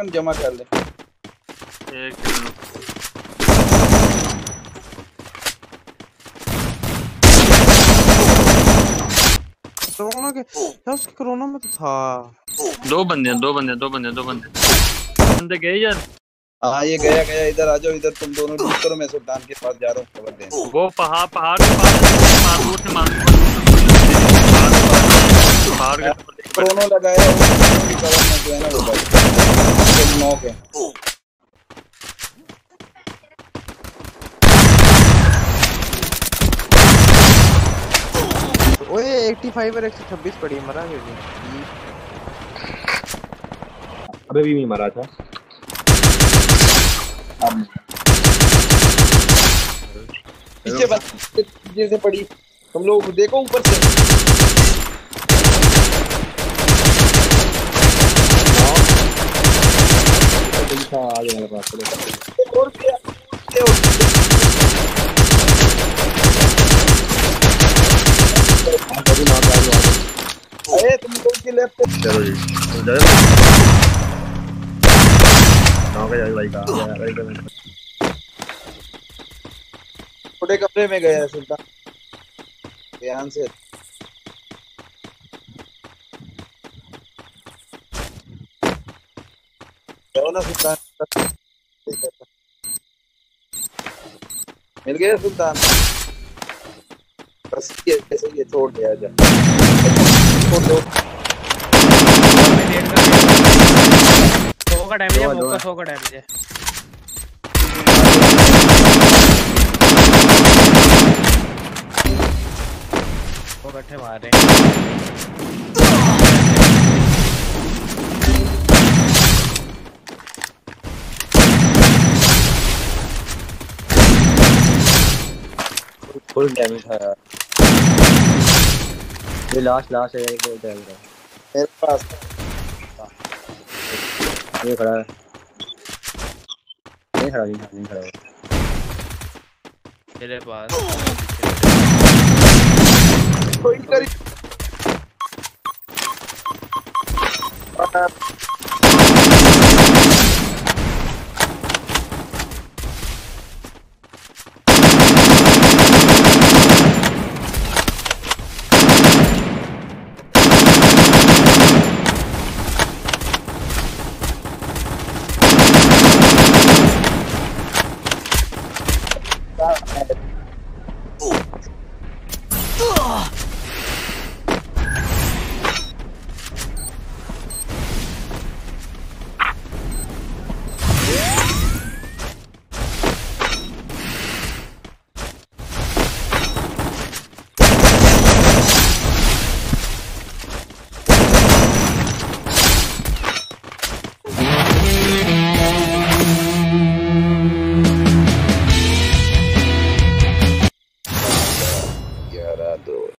Weapon जमा कर ले। एक कोरोना के क्या उसके कोरोना में तो था। दो बंदे गए यार। हाँ ये गया इधर आ जाओ, इधर तुम दोनों लूट करो, मैं सुल्तान के पास जा रहा हूँ खबर देने। वो पहाड़ के पास दोनों लगाया जो है ना वो नौ के। ओए 85 और 126 पड़ी, मरा है अभी भी नहीं मरा था। पीछे जैसे पड़ी तुम लोग देखो ऊपर से। और अरे तुम लोग लेफ्ट चलो भाई का छोटे कमरे में गया सुल्तान ध्यान से। सुल्तान मिल गया, सुल्तान बस ये छोड़ दिया जाए। 100 का डैमेज है, मौका 100 का डैमेज है। वो बैठे मार रहे हैं, फुल डैमेज था यार। ये लास्ट है, एक डैमेज है मेरे पास। ये खड़ा है, नहीं खड़ा है मेरे पास। कोई करी